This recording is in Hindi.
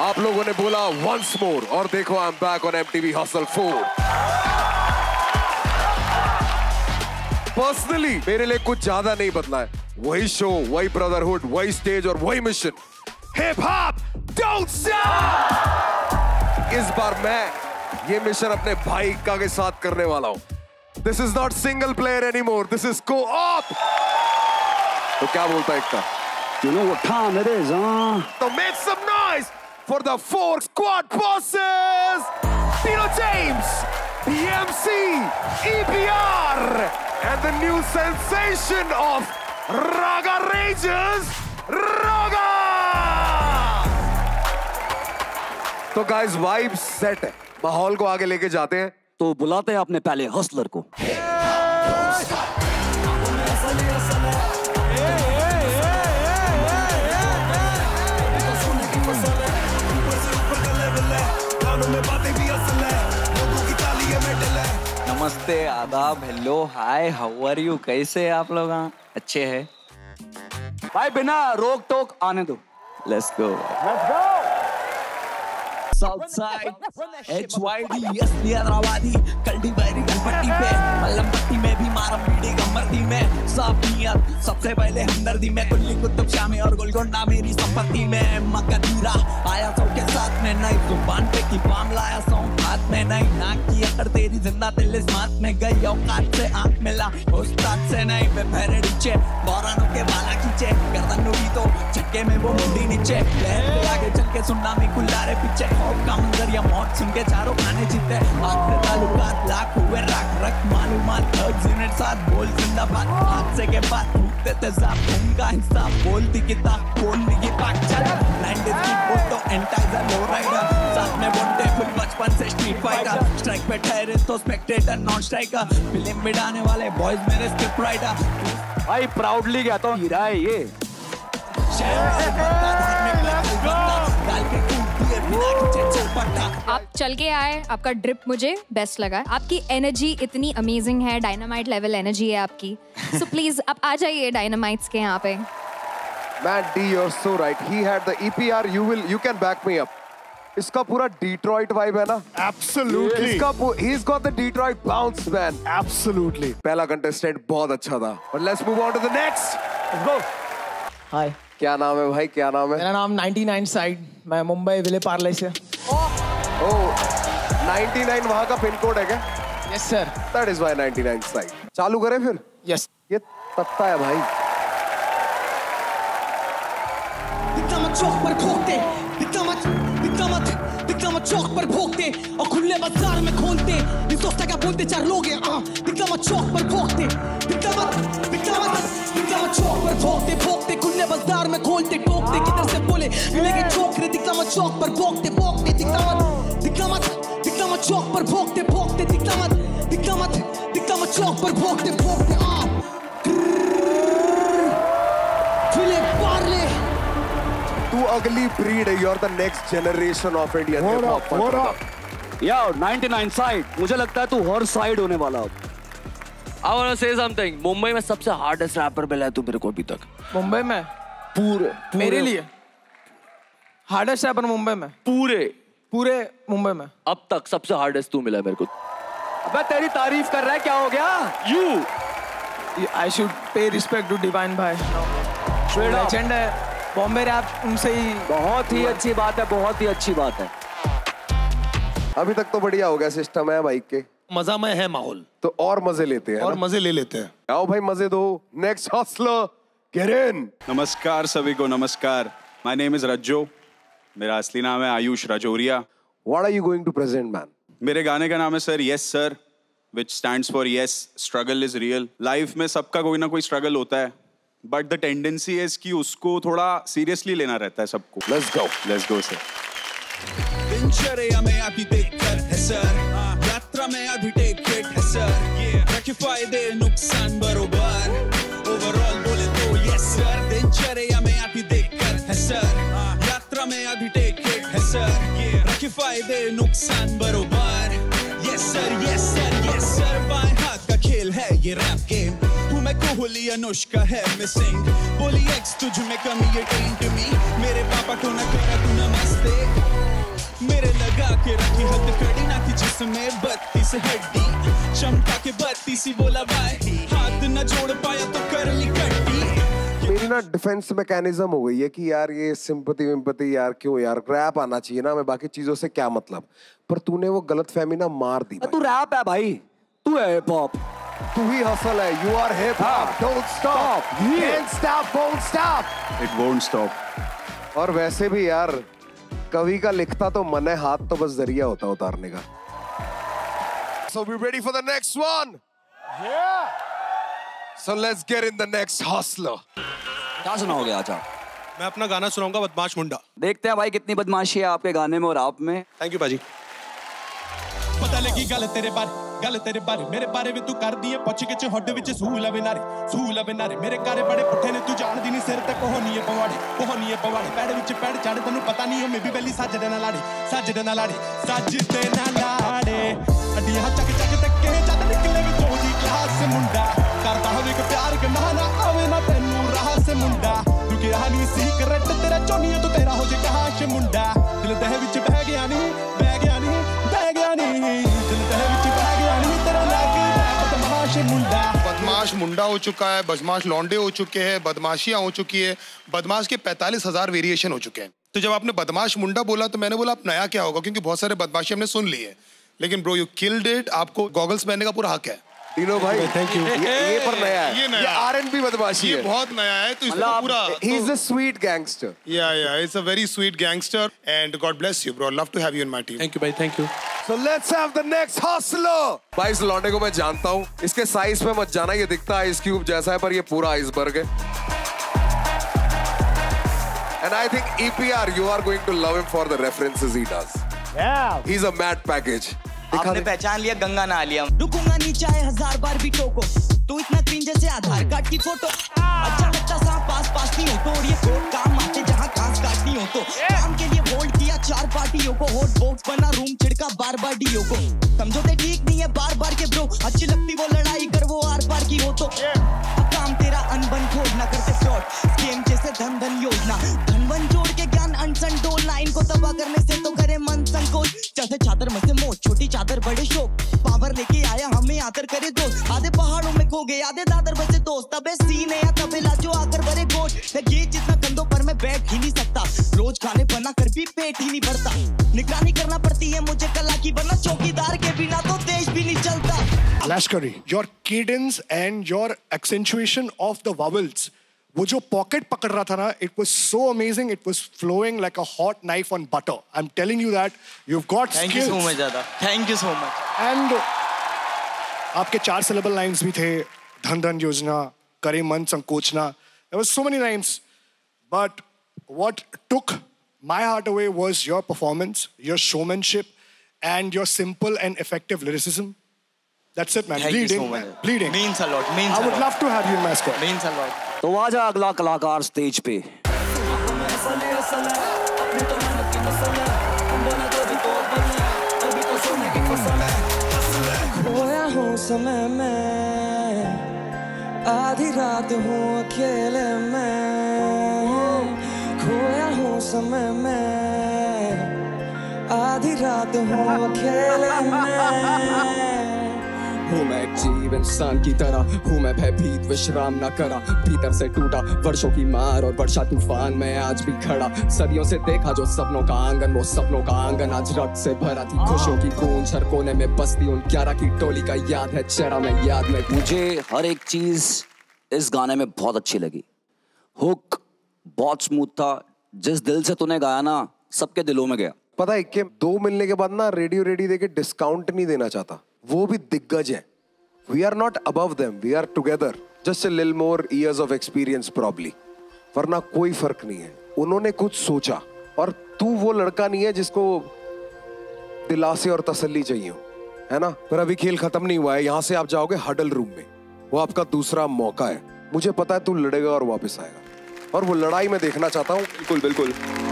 आप लोगों ने बोला वंस मोर, और देखो I am back on MTV hustle 4। Personally मेरे लिए कुछ ज्यादा नहीं बदला है, वही शो, वही ब्रदरहुड, वही स्टेज और वही mission. Hip hop don't stop. इस बार मैं ये मिशन अपने भाई इक्का के साथ करने वाला हूं। This is not single player anymore, this is co-op. तो क्या बोलता है इक्का? You know what time it is, huh? So make some noise for the 4 squad bosses, Dino James, Dee MC, EPR, and the new sensation of Raga Rages, Raga! So guys, vibe set है, माहौल को आगे लेके जाते हैं। तो बुलाते हैं आपने पहले हसलर को। नमस्ते, आदाब, hello, hi, how are you? कैसे है आप लोग? अच्छे हैं भाई, बिना रोक टोक आने दो। Let's go, let's go. South side HYD एस हैदराबादी कल्डी बैरी पट्टी पे मल्लम पट्टी में भी मारम बीड़ी गमरती में साफ नियत सबसे पहले हमदर्दी में कुल्ली कुतुब शाह में और गोलकोंडा मेरी संपत्ति में मकदीरा आया सौ के साथ में नहीं जुबान पे की बाम लाया सौ हाथ में नहीं नाक की अतर तेरी जिंदा दिल साथ में गई औकात से आंख मिला उस्ताद से नहीं मैं फेरे नीचे बौरानों के बाला खींचे गर्दन उड़ी तो झटके में वो मुंडी नीचे लहर आगे चल के सुनना में गुल्लारे पीछे का मंजर या मौत सुन के चारों खाने जीते आंख से तालुकात लाख हुए राख रख मालूमात जिन्हें साथ बोल जिंदाबाद हादसे के बाद भूखते तेजाब उनका हिसाब बोलती किताब बोलने की पाक चल 90s की फोटो एंटाइजर लो राइडर साथ में बनते फिर बचपन से स्ट्रीट फाइटर स्ट्राइक पे ठहरे तो स्पेक्टेटर नॉन स्ट्राइकर फिल्म में डालने वाले बॉयज मेरे स्क्रिप्ट राइटर भाई प्राउडली कहता हूं हीरा है ये आप चल के आए, आपका ड्रिप मुझे बेस्ट लगा। आपकी एनर्जी इतनी अमेजिंग है, डायनामाइट लेवल एनर्जी है आपकी। सो प्लीज आप आ जाइए डायनामाइट्स के यहाँ पे। Man, D, you're so right. He had the EPR. You can back me up. इसका पूरा डिट्रॉइट वाइब है ना? Absolutely. इसका he's got the Detroit bounce, man. Absolutely. पहला कंटेस्टेंट बहुत अच्छा था। But let's move on to the next. Let's go. Hi. क्या नाम है भाई, क्या नाम है? मेरा नाम 99 साइड, मैं मुंबई विलेपार्ले से। ओह, 99 वहाँ का पिन कोड है क्या? Yes sir. That is why 99 side. चालू करें फिर? यस। ये तत्ता है भाई। चौक पर भोगते और खुले बाजार में खोलते इस दोस्त क्या बोलते चार लोग हैं चौक पर भोगते चौक पर भोगते भोगते खुले बाजार में खोलते टोकते किधर से बोले मिलेंगे छोकरे चौक पर भोगते भोगते चौक पर भोगते भोगते चौक पर भोगते भोगते तू अगली ब्रीड है, you are the next generation of India. यार 99 साइड, मुझे लगता है तू हर साइड होने वाला हो। I wanna say something. Mumbai में सबसे हार्डेस्ट रैपर मिला है तू मेरे को अभी तक। मुंबई में पूरे मेरे लिए हार्डेस्ट रैपर मुंबई में पूरे मुंबई में अब तक सबसे हार्डेस्ट तू मिला है मेरे को। अबे तेरी तारीफ कर रहा है, क्या हो गया? You I should pay respect to Divine भाई। Legend है बॉम्बे रैप, उनसे ही बहुत ही अच्छी बात है, बहुत ही अच्छी बात है। अभी तक तो बढ़िया हो गया, सिस्टम है बाइक के, मजा में है माहौल, तो और मजे लेते हैं आओ भाई मजे दो। Next hustler Kiran. नमस्कार सभी को, नमस्कार। माय नेम इज रज्जो, मेरा असली नाम है Ayush Rajauria. What are you going to present man? मेरे गाने का नाम है sir yes sir, which stands for yes struggle is real. Life में सबका कोई ना कोई स्ट्रगल होता है, बट द टेंडेंसी है कि उसको थोड़ा सीरियसली लेना रहता है सबको। Let's go sir. दिनचर्या में आप ही देखकर है सर, यात्रा में आप ही टेक फिट है सर, रखे फायदे नुकसान बरोबर, ओवरऑल बोले तो यस सर। दिनचर्या में आप ही देखकर है सर, यात्रा में आप ही टेक फिट है सर, रखे फायदे नुकसान बरोबर, यस सर। बाएं हाथ का खेल है ये रैप गेम, तू मैं कोहली अनुष्का है मिसिंग बोली एक्स तुझ में कमी ये टेंट मी मेरे पापा को न करा तू नमस्ते मेरे लगा के रखी हद कड़ी ना कि जिसमें बत्ती से हड्डी क्षमता के बत्ती सी बोला भाई हाथ न जोड़ पाया तो कर ली कट्टी। मेरी ना डिफेंस मैकेनिज्म हो गई है कि यार ये सिंपैथी विम्पैथी यार क्यों यार रैप आना चाहिए ना मैं बाकी चीजों से क्या मतलब। पर तूने वो गलतफहमी ना मार दी। तू रैप है भाई, तू है हिप हॉप, तू ही हसल है। You are hip hop, don't stop, can stop, won't stop, it won't stop. और वैसे भी यार कवि का लिखता तो मन है, हाथ तो बस जरिया होता उतारने का। So we ready for the next one? Yeah. So let's get in the next hustler. क्या सुनाओगे आज आप? मैं अपना गाना सुनाऊंगा बदमाश मुंडा। देखते हैं भाई कितनी बदमाशी है आपके गाने में और आप में। Thank you पाजी। पता लगी गल तेरे बारे मेरे बारे में तू कर दिए पछ के हड्ड विच सूला बिनारे मेरे कारे बड़े पुठे ने तू जान दी नहीं सिर तक कोहनी है पवाड़े पैर विच पैर चढ़ तन्नू पता नहीं है मैं भी बेली सजदे ना लाड़े अड्डियां चक तके जद निकले वे चौदी क्लास से मुंडा करता होवे के प्यार के महाना आवे ना तन्नू राह से मुंडा तू के राह नहीं सीक्रेट तेरा चोनिया तू तेरा हो जे काश मुंडा दिल दह विच बह गया नहीं बदमाश मुंडा हो चुका है, बदमाश लौंडे हो चुके हैं, बदमाशियां हो चुकी है, बदमाश के 45,000 वेरिएशन हो चुके हैं। तो जब आपने बदमाश मुंडा बोला तो मैंने बोला आप नया क्या होगा, क्योंकि बहुत सारे बदमाशी हमने सुन लिए। लेकिन ब्रो यू किल्ड इट, आपको गॉगल्स पहनने का पूरा हक है। दिनो भाई थैंक यू। ये पर नया है, ये R&B बदमाशी है, बहुत नया है। तो इसका पूरा ही इज अ स्वीट गैंगस्टर। या या it's a very sweet gangster and God bless you bro, love to have you in my team. Thank you भाई, thank you. So let's have the next hustler. भाई इस लौंडे को मैं जानता हूँ, इसके साइज पे मत जाना, ये दिखता आइस क्यूब जैसा है पर ये पूरा आइसबर्ग है। And I think EPR, you are going to love him for the references he does. Yeah. He's a mad package. आपने पहचान लिया, गंगा ना लिया। रुकूंगा नहीं चाहे हजार बार भी टोको, तू इतना क्लीन जैसे आधार कार्ड की फोटो। अच्छा बच्चा सा पास नहीं हो तो, और ये कोट काम आते जहाँ घास काटनी हो तो। काम के लिए बोल्ड किया चार पार्टियों को, हॉट बॉक्स बना रूम छिड़का बार-बार डीओ को। समझौते ठीक नहीं है बार-बार के ब्रो, अच्छी लगती वो लड़ाई कर वो आर-पार की हो तो। काम तेरा अनबन खोज ना करते फ्रॉड, स्कीम जैसे धन-धन योजना, धनवन जोड़ के ज्ञान अनसन डोल, लाइन को तबाह करने से तो करे मन संकोच। जैसे चादर में से मोच, छोटी चादर बड़े शोक, पावर लेके आया हमें आदर करे दोस्त, आधे पहाड़ों में खो गए आधे दादर बचे दोस्त। तबे सीन है या तबे लाजो आकर भरे गोट, लगे जितना कंधों पर मैं बैठ ही नहीं सकता, रोज खाने बना कर भी पेट ही नहीं भरता, निगरानी करना पड़ती है मुझे कला की, वरना चौकीदार के बिना तो देश भी नहीं चलता। लश्करी, your cadence and your accentuation of the vowels, वो जो pocket पकड़ रहा था ना, it was so amazing, it was flowing like a hot knife on butter. I'm telling you that you've got skills. Thank you so much. And आपके 4 syllable lines भी थे, धन धन योजना, करे मन संकोचना, there were so many lines, but what took my heart away was your performance, your showmanship, and your simple and effective lyricism. That's it, man. Thank you so much. Bleeding. Means a lot. I would love to have you in my squad. Means a lot. तो आजा अगला कलाकार स्टेज पे। खोया हूँ समय में, आधी रात हूँ अकेले में, खोया हूँ समय में, आधी रात हूँ अकेले में। हूँ मैं एक जीव इंसान की तरह, हूँ मैं भयभीत, विश्राम ना करा, भीतर से टूटा वर्षों की मार और वर्षा तूफान में आज भी खड़ा। सदियों से देखा जो सपनों का आंगन, वो सपनों का आंगन आज रक्त से भरा थी खुशियों की गूंज, हर कोने में बसती उन 11 की टोली का याद है चेहरा में, याद में। मुझे हर एक चीज इस गाने में बहुत अच्छी लगी, हुक बहुत स्मूथ था, जिस दिल से तूने गाया ना सबके दिलों में गया। पता है कि 2 मिलने के बाद ना रेडी देके डिस्काउंट नहीं देना चाहता, वो भी दिग्गज है। We are not above them, we are together. Just a little more years of experience probably. वरना कोई फर्क नहीं है। उन्होंने कुछ सोचा, और तू वो लड़का नहीं है जिसको दिलासे और तसल्ली चाहिए, है ना? पर अभी खेल खत्म नहीं हुआ है, यहाँ से आप जाओगे हडल रूम में, वो आपका दूसरा मौका है। मुझे पता है तू लड़ेगा और वापस आएगा, और वो लड़ाई मैं देखना चाहता हूँ। बिल्कुल बिल्कुल।